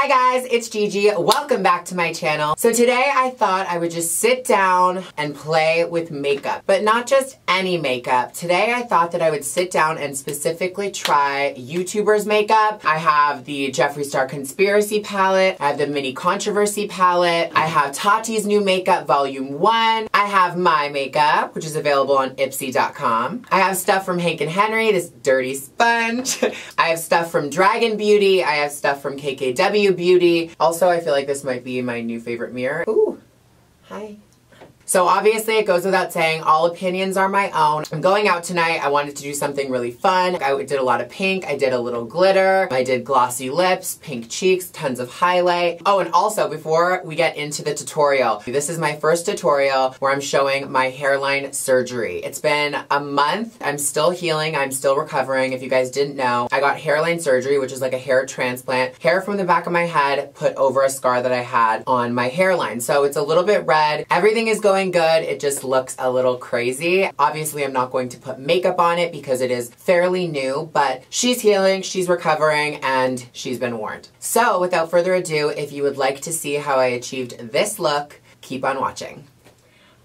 Hi guys, it's Gigi. Welcome back to my channel. So today I thought I would just sit down and play with makeup, but not just any makeup. Today I thought that I would sit down and specifically try YouTubers makeup. I have the Jeffree Star Conspiracy Palette. I have the Mini Controversy Palette. I have Tati's new makeup, Volume 1. I have my makeup, which is available on ipsy.com. I have stuff from Hank and Henry, this dirty sponge. I have stuff from Dragun Beauty. I have stuff from KKW Beauty. Also, I feel like this might be my new favorite mirror. Ooh, hi. So obviously it goes without saying, all opinions are my own. I'm going out tonight. I wanted to do something really fun. I did a lot of pink. I did a little glitter. I did glossy lips, pink cheeks, tons of highlight. Oh, and also before we get into the tutorial, this is my first tutorial where I'm showing my hairline surgery. It's been a month. I'm still healing. I'm still recovering. If you guys didn't know, I got hairline surgery, which is like a hair transplant. Hair from the back of my head put over a scar that I had on my hairline. So it's a little bit red. Everything is going good. It just looks a little crazy. Obviously, I'm not going to put makeup on it because it is fairly new, but she's healing, she's recovering, and she's been warned. So without further ado, if you would like to see how I achieved this look, keep on watching.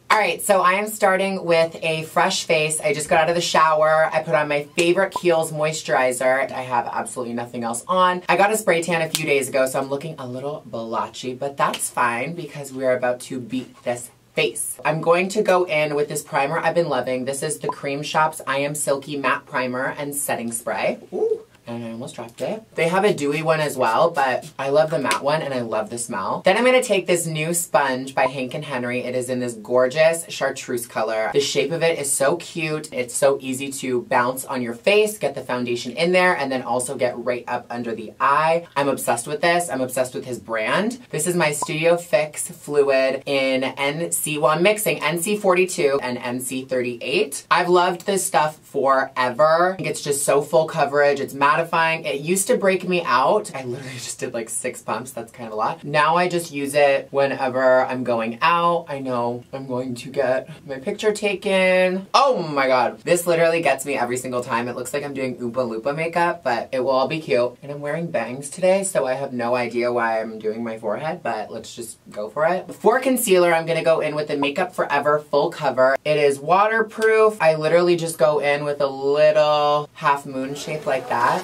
All right, so I am starting with a fresh face. I just got out of the shower. I put on my favorite Kiehl's moisturizer. I have absolutely nothing else on. I got a spray tan a few days ago, so I'm looking a little blotchy, but that's fine because we're about to beat this face. I'm going to go in with this primer I've been loving. This is The Creme Shop's I Am Silky Matte Primer and Setting Spray. Ooh, and I almost dropped it. They have a dewy one as well, but I love the matte one and I love the smell. Then I'm going to take this new sponge by Hank and Henry. It is in this gorgeous chartreuse color. The shape of it is so cute. It's so easy to bounce on your face, get the foundation in there, and then also get right up under the eye. I'm obsessed with this. I'm obsessed with his brand. This is my Studio Fix Fluid in NC, well, I'm mixing NC42 and NC38. I've loved this stuff forever. I think it's just so full coverage. It's matte. It used to break me out. I literally just did like 6 pumps. That's kind of a lot. Now I just use it whenever I'm going out. I know I'm going to get my picture taken. Oh my God. This literally gets me every single time. It looks like I'm doing Oompa Loompa makeup, but it will all be cute. And I'm wearing bangs today, so I have no idea why I'm doing my forehead, but let's just go for it. For concealer, I'm going to go in with the Make Up For Ever Full Cover. It is waterproof. I literally just go in with a little half moon shape like that.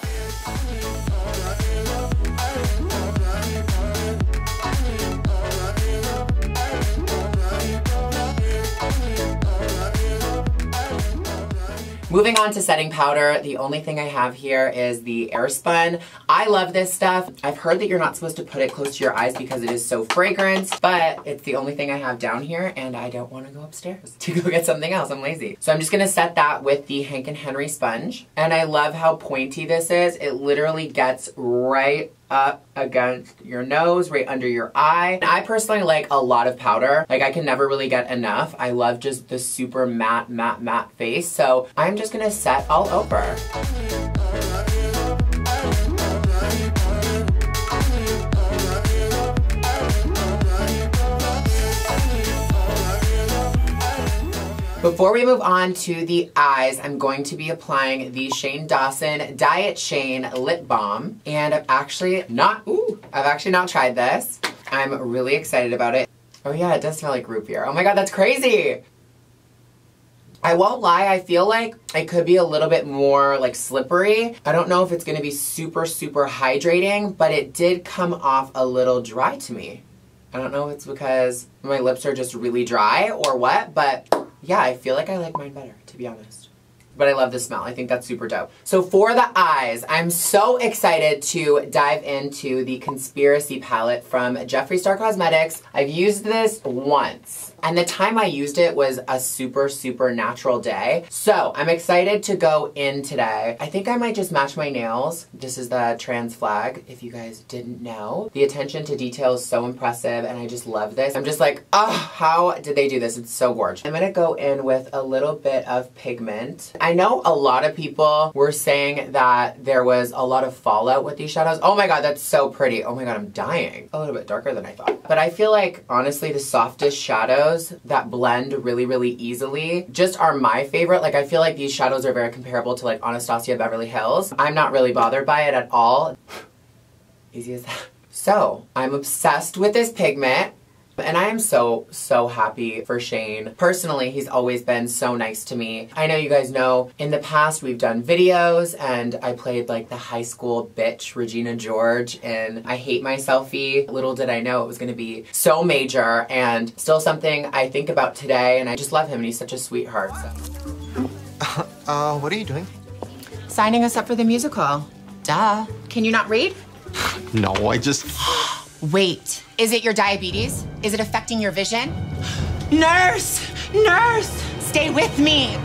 Moving on to setting powder, the only thing I have here is the Airspun. I love this stuff. I've heard that you're not supposed to put it close to your eyes because it is so fragranced, but it's the only thing I have down here and I don't want to go upstairs to go get something else. I'm lazy. So I'm just going to set that with the Hank and Henry sponge. And I love how pointy this is. It literally gets right up against your nose, right under your eye. I personally like a lot of powder. Like I can never really get enough. I love just the super matte face. So I'm just gonna set all over. Before we move on to the eyes, I'm going to be applying the Shane Dawson Diet Shane Lip Balm. And I've actually not tried this. I'm really excited about it. Oh yeah, it does smell like root beer. Oh my God, that's crazy. I won't lie, I feel like it could be a little bit more like slippery. I don't know if it's gonna be super hydrating, but it did come off a little dry to me. I don't know if it's because my lips are just really dry or what, but yeah, I feel like I like mine better, to be honest. But I love the smell. I think that's super dope. So for the eyes, I'm so excited to dive into the Conspiracy Palette from Jeffree Star Cosmetics. I've used this once, and the time I used it was a super natural day. So I'm excited to go in today. I think I might just match my nails. This is the trans flag, if you guys didn't know. The attention to detail is so impressive, and I just love this. I'm just like, oh, how did they do this? It's so gorgeous. I'm gonna go in with a little bit of pigment. I know a lot of people were saying that there was a lot of fallout with these shadows. Oh my God, that's so pretty. Oh my God, I'm dying. A little bit darker than I thought. But I feel like, honestly, the softest shadows that blend really easily just are my favorite. Like, I feel like these shadows are very comparable to, like, Anastasia Beverly Hills. I'm not really bothered by it at all. Easy as that. So I'm obsessed with this pigment. And I am so, so happy for Shane. Personally, he's always been so nice to me. I know you guys know in the past we've done videos and I played like the high school bitch Regina George in I Hate My Selfie. Little did I know it was going to be so major and still something I think about today, and I just love him and he's such a sweetheart. So. What are you doing? Signing us up for the musical. Duh. Can you not read? No, I just... Wait, is it your diabetes? Is it affecting your vision? Nurse! Nurse! Stay with me!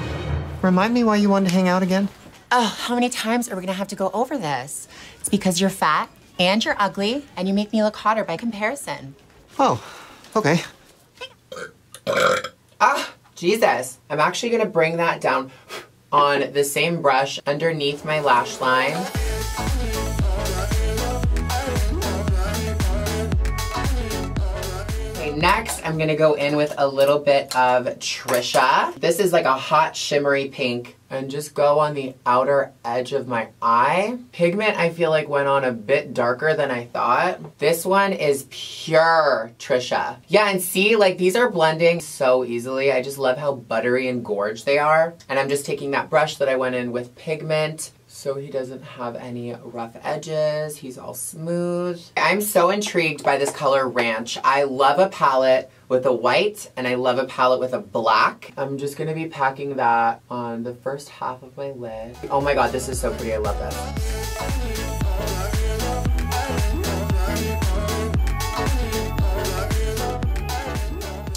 Remind me why you wanted to hang out again? Oh, how many times are we gonna have to go over this? It's because you're fat, and you're ugly, and you make me look hotter by comparison. Oh, okay. Ah, Jesus. I'm actually gonna bring that down on the same brush underneath my lash line. Next, I'm gonna go in with a little bit of Trisha. This is like a hot shimmery pink, and just go on the outer edge of my eye. Pigment, I feel like, went on a bit darker than I thought. This one is pure Trisha. Yeah, and see, like, these are blending so easily. I just love how buttery and gorge they are. And I'm just taking that brush that I went in with pigment, so he doesn't have any rough edges. He's all smooth. I'm so intrigued by this color Ranch. I love a palette with a white, and I love a palette with a black. I'm just gonna be packing that on the first half of my lid. Oh my God, this is so pretty. I love this.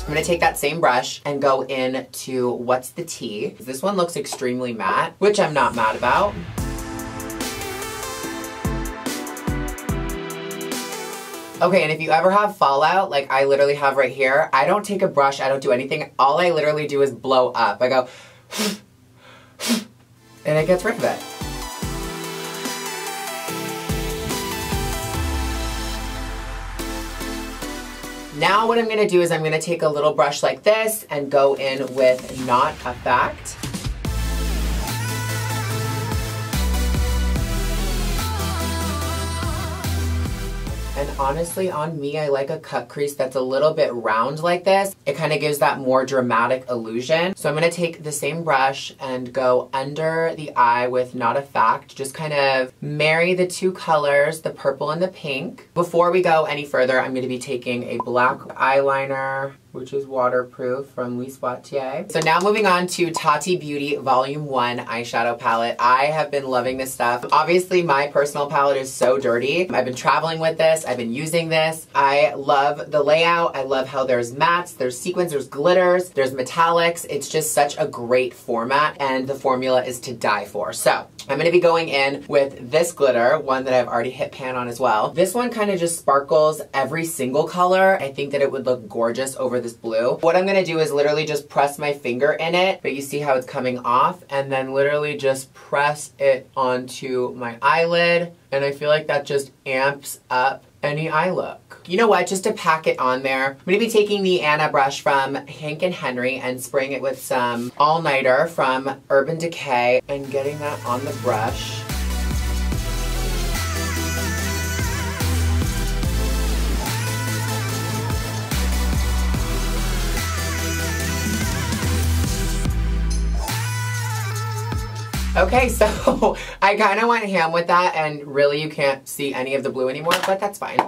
I'm gonna take that same brush and go into What's the Tea. This one looks extremely matte, which I'm not mad about. Okay, and if you ever have fallout, like I literally have right here, I don't take a brush, I don't do anything. All I literally do is blow up. I go, and it gets rid of it. Now what I'm gonna do is I'm gonna take a little brush like this and go in with Not a Fact. And honestly, on me, I like a cut crease that's a little bit round like this. It kind of gives that more dramatic illusion. So I'm gonna take the same brush and go under the eye with Not a Fact. Just kind of marry the two colors, the purple and the pink. Before we go any further, I'm gonna be taking a black eyeliner, which is waterproof, from We Spot TA. So now moving on to Tati Beauty Volume 1 eyeshadow palette. I have been loving this stuff. Obviously, my personal palette is so dirty. I've been traveling with this. I've been using this. I love the layout. I love how there's mattes, there's sequins, there's glitters, there's metallics. It's just such a great format, and the formula is to die for. So I'm gonna be going in with this glitter, one that I've already hit pan on as well. This one kind of just sparkles every single color. I think that it would look gorgeous over this blue. What I'm gonna do is literally just press my finger in it, but you see how it's coming off, and then literally just press it onto my eyelid, and I feel like that just amps up any eye look. You know what, just to pack it on there, I'm gonna be taking the Anna brush from Hank and Henry and spraying it with some All Nighter from Urban Decay and getting that on the brush. Okay, so I kind of went ham with that, and really you can't see any of the blue anymore, but that's fine.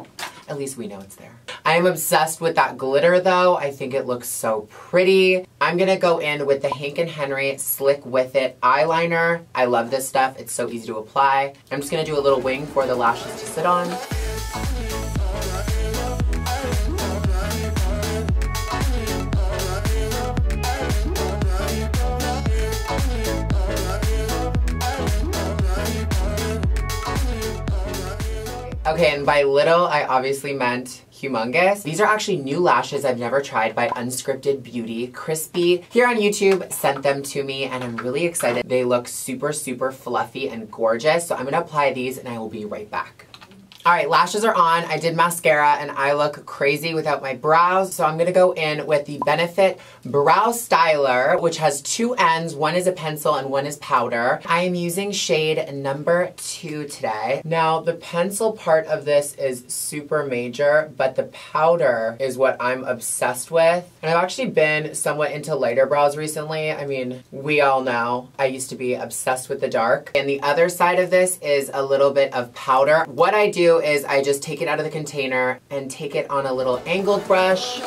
At least we know it's there. I am obsessed with that glitter though. I think it looks so pretty. I'm gonna go in with the Hank and Henry Slick With It eyeliner. I love this stuff. It's so easy to apply. I'm just gonna do a little wing for the lashes to sit on. Okay, and by little, I obviously meant humongous. These are actually new lashes I've never tried by Unscripted Beauty. Crispy, here on YouTube, sent them to me, and I'm really excited. They look super, super fluffy and gorgeous, so I'm gonna apply these, and I will be right back. All right, lashes are on. I did mascara and I look crazy without my brows. So I'm gonna go in with the Benefit Brow Styler, which has two ends. One is a pencil and one is powder. I am using shade number 2 today. Now, the pencil part of this is super major, but the powder is what I'm obsessed with. And I've actually been somewhat into lighter brows recently. I mean, we all know I used to be obsessed with the dark. And the other side of this is a little bit of powder. What I do is I just take it out of the container and take it on a little angled brush.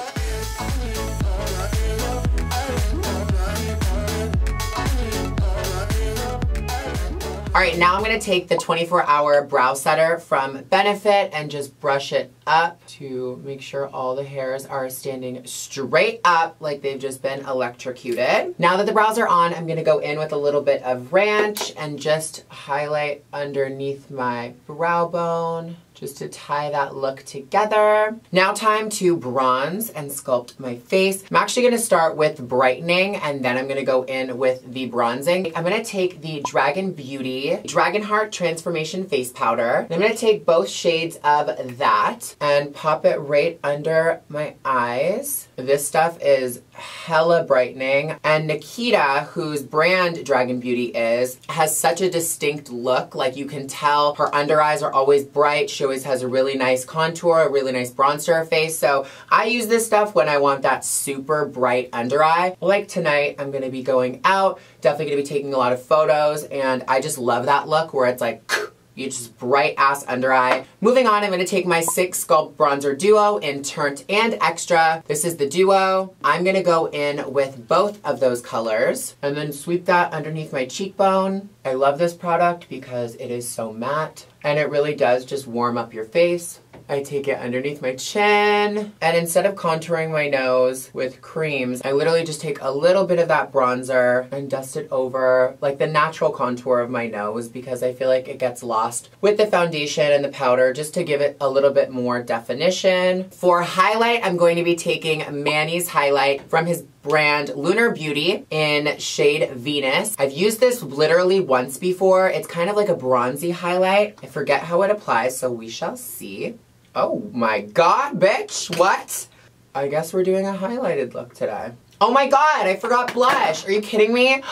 All right, now I'm gonna take the 24-hour brow setter from Benefit and just brush it up to make sure all the hairs are standing straight up like they've just been electrocuted. Now that the brows are on, I'm gonna go in with a little bit of ranch and just highlight underneath my brow bone, just to tie that look together. Now time to bronze and sculpt my face. I'm actually gonna start with brightening and then I'm gonna go in with the bronzing. I'm gonna take the Dragun Beauty DragunHeart Transformation Face Powder. And I'm gonna take both shades of that and pop it right under my eyes. This stuff is hella brightening. And Nikita, whose brand Dragun Beauty is, has such a distinct look. Like you can tell her under eyes are always bright. She always has a really nice contour, a really nice bronze to her face. So I use this stuff when I want that super bright under eye. Like tonight, I'm gonna be going out, definitely gonna be taking a lot of photos, and I just love that look where it's like, you just bright ass under eye. Moving on, I'm gonna take my 6 Sculpt Bronzer Duo in Turnt and Extra. This is the duo. I'm gonna go in with both of those colors and then sweep that underneath my cheekbone. I love this product because it is so matte and it really does just warm up your face. I take it underneath my chin, and instead of contouring my nose with creams, I literally just take a little bit of that bronzer and dust it over like the natural contour of my nose because I feel like it gets lost with the foundation and the powder, just to give it a little bit more definition. For highlight, I'm going to be taking Manny's highlight from his brand Lunar Beauty in shade Venus. I've used this literally once before. It's kind of like a bronzy highlight. I forget how it applies, so we shall see. Oh my God, bitch, what? I guess we're doing a highlighted look today. Oh my God, I forgot blush. Are you kidding me?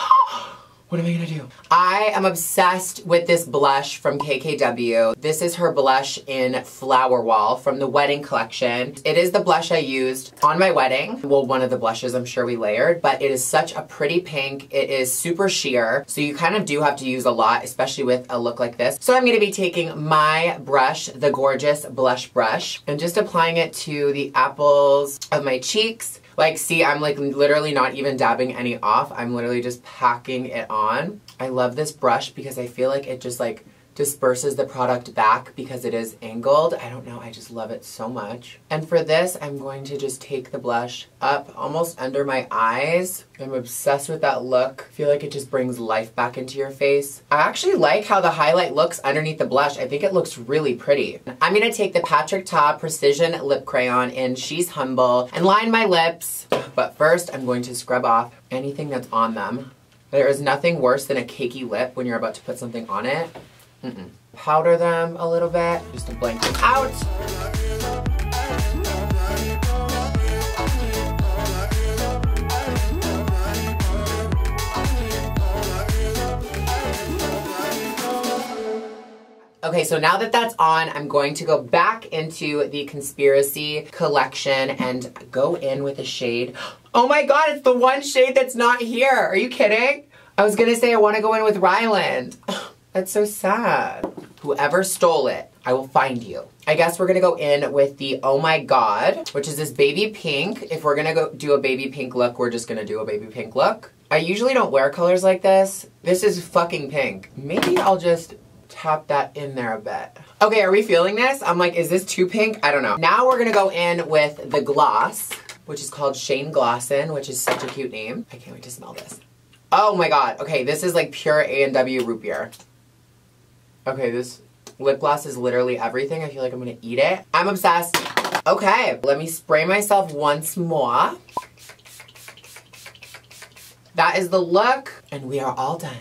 What am I gonna do? I am obsessed with this blush from KKW. This is her blush in Flower Wall from the wedding collection. It is the blush I used on my wedding. Well, one of the blushes I'm sure we layered, but it is such a pretty pink. It is super sheer, so you kind of do have to use a lot, especially with a look like this. So I'm gonna be taking my brush, the Gorgeous Blush Brush, and just applying it to the apples of my cheeks. Like, see, I'm like literally not even dabbing any off. I'm literally just packing it on. I love this brush because I feel like it just like disperses the product back because it is angled. I don't know, I just love it so much. And for this, I'm going to just take the blush up almost under my eyes. I'm obsessed with that look. I feel like it just brings life back into your face. I actually like how the highlight looks underneath the blush. I think it looks really pretty. I'm gonna take the PATRICK TA Precision Lip Crayon in She's Humble and line my lips. But first, I'm going to scrub off anything that's on them. There is nothing worse than a cakey lip when you're about to put something on it. Powder them a little bit, just to blank them out. Okay, so now that that's on, I'm going to go back into the Conspiracy collection and go in with a shade. Oh my God, it's the one shade that's not here. Are you kidding? I was gonna say I wanna go in with Ryland. That's so sad. Whoever stole it, I will find you. I guess we're gonna go in with the Oh My God, which is this baby pink. If we're gonna go do a baby pink look, we're just gonna do a baby pink look. I usually don't wear colors like this. This is fucking pink. Maybe I'll just tap that in there a bit. Okay, are we feeling this? I'm like, is this too pink? I don't know. Now we're gonna go in with the gloss, which is called Shane Glossin, which is such a cute name. I can't wait to smell this. Oh my God. Okay, this is like pure A&W root beer. Okay, this lip gloss is literally everything. I feel like I'm gonna eat it. I'm obsessed. Okay, let me spray myself once more. That is the look, and we are all done.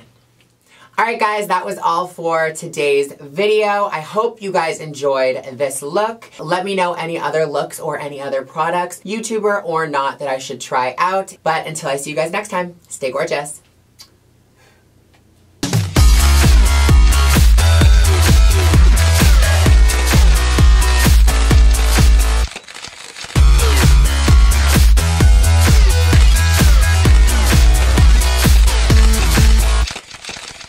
Alright guys, that was all for today's video. I hope you guys enjoyed this look. Let me know any other looks or any other products, YouTuber or not, that I should try out. But until I see you guys next time, stay gorgeous.